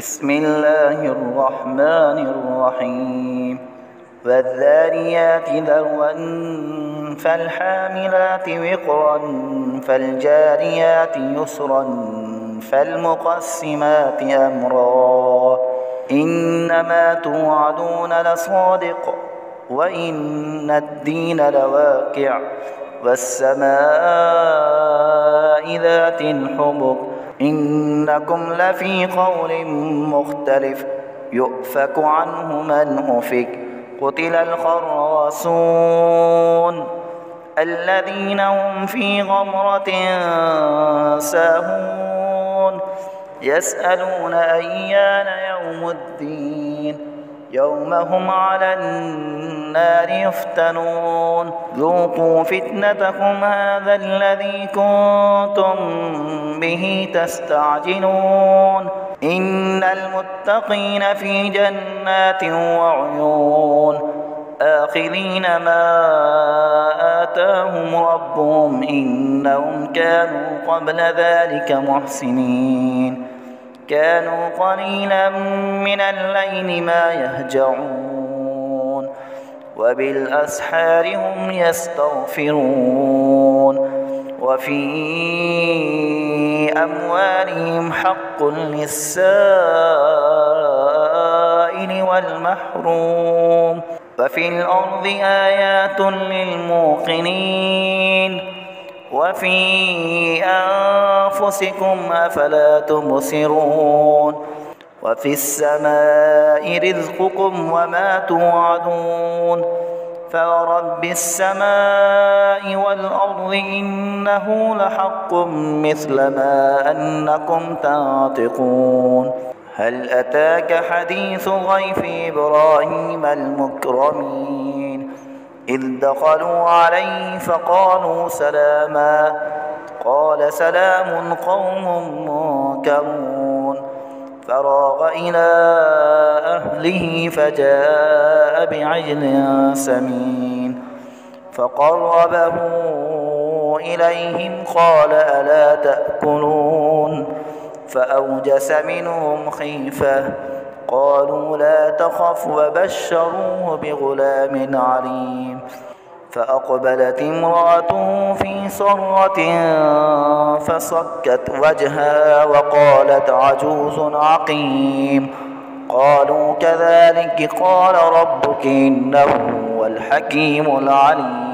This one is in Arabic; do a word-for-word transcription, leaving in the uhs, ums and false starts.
بسم الله الرحمن الرحيم والذاريات ذروا فالحاملات وقرا فالجاريات يسرا فالمقسمات أمرا إنما توعدون لصادق وإن الدين لواقع والسماء ذات الحبك إنكم لفي قول مختلف يؤفك عنه من أفك قتل الخراصون الذين هم في غمرة ساهون يسألون أيان يوم الدين يوم هم على النار يفتنون ذوقوا فتنتكم هذا الذي كنتم به تستعجلون إن المتقين في جنات وعيون آخذين ما آتاهم ربهم إنهم كانوا قبل ذلك محسنين كانوا قليلا من الليل ما يهجعون وبالأسحار هم يستغفرون وفي أموالهم حق للسائل والمحروم وفي الأرض آيات للموقنين وفي أنفسكم أفلا تبصرون وفي السماء رزقكم وما توعدون فورب السماء والأرض إنه لحق مثل ما أنكم تنطقون هل أتاك حديث ضيف إبراهيم المكرمين إذ دخلوا عليه فقالوا سلاما قال سلام قوم منكرون فراغ إلى أهله فجاء بعجل سمين فقربه إليهم قال ألا تأكلون فأوجس منهم خيفة قالوا لا تخف وبشروه بغلام عليم فأقبلت امرأته في صرة فصكت وجهها وقالت عجوز عقيم قالوا كذلك قال ربك إنه هو الحكيم العليم.